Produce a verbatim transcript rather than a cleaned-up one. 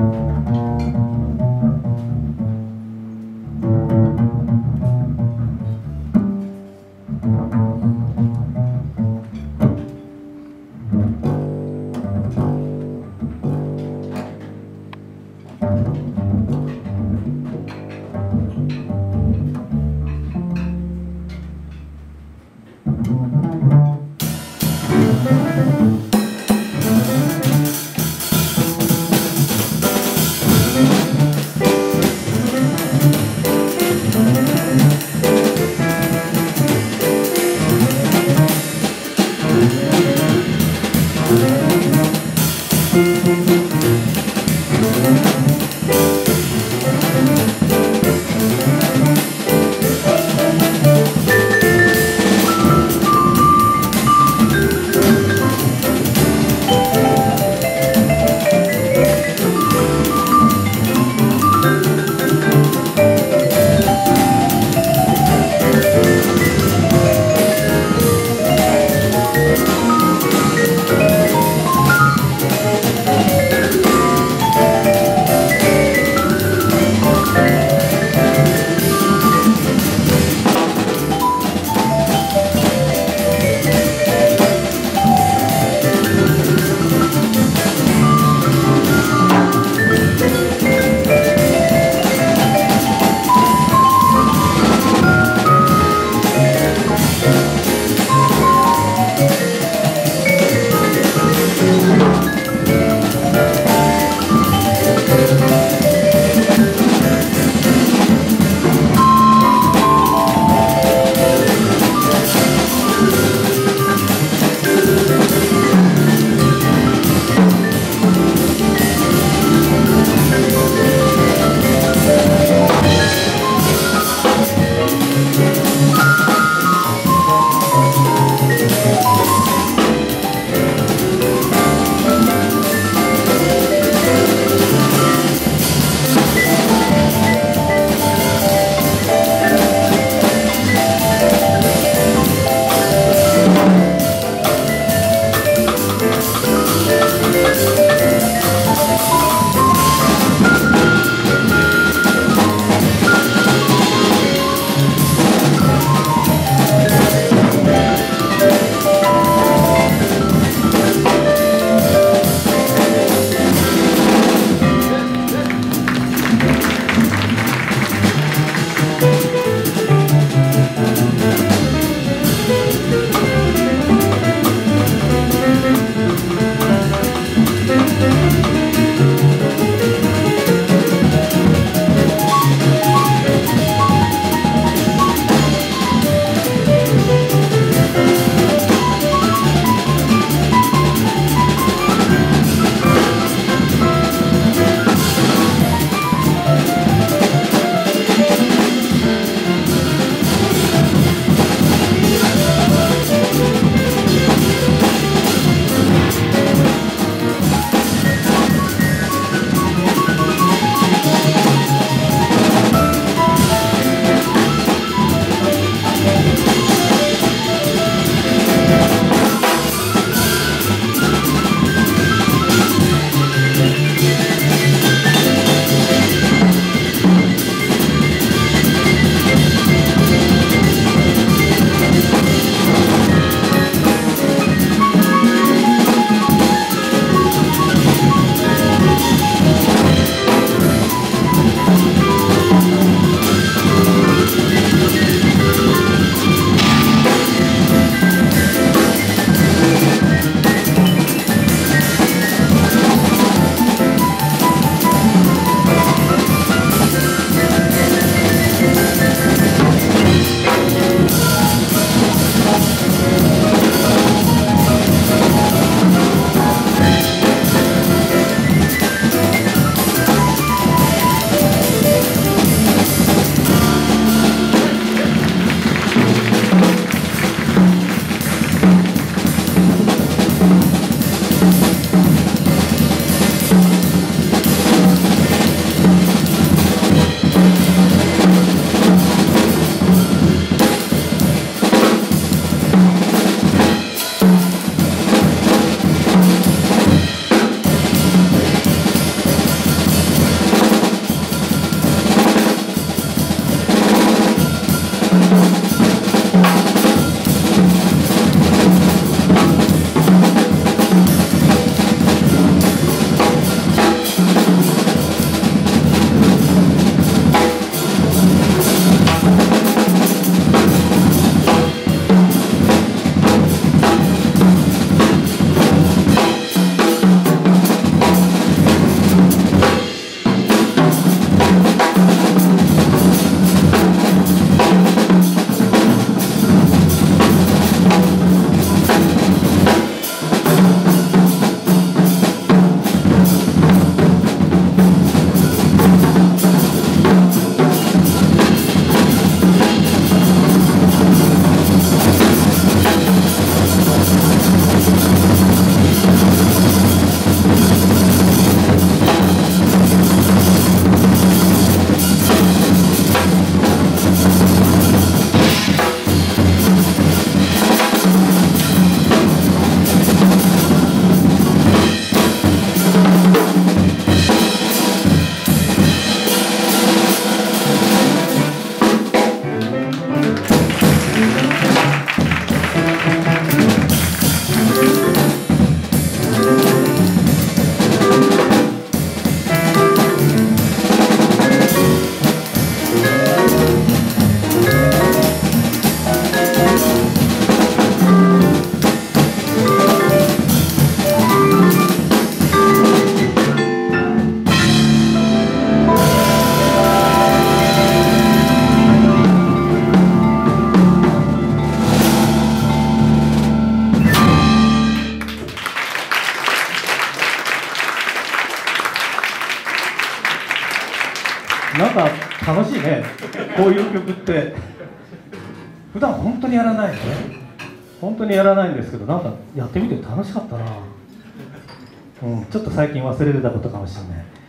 Thank you. なんか楽しいね、こういう曲って普段本当にやらないね、本当にやらないんですけど、なんかやってみて楽しかったな、うん、ちょっと最近忘れてたことかもしれない。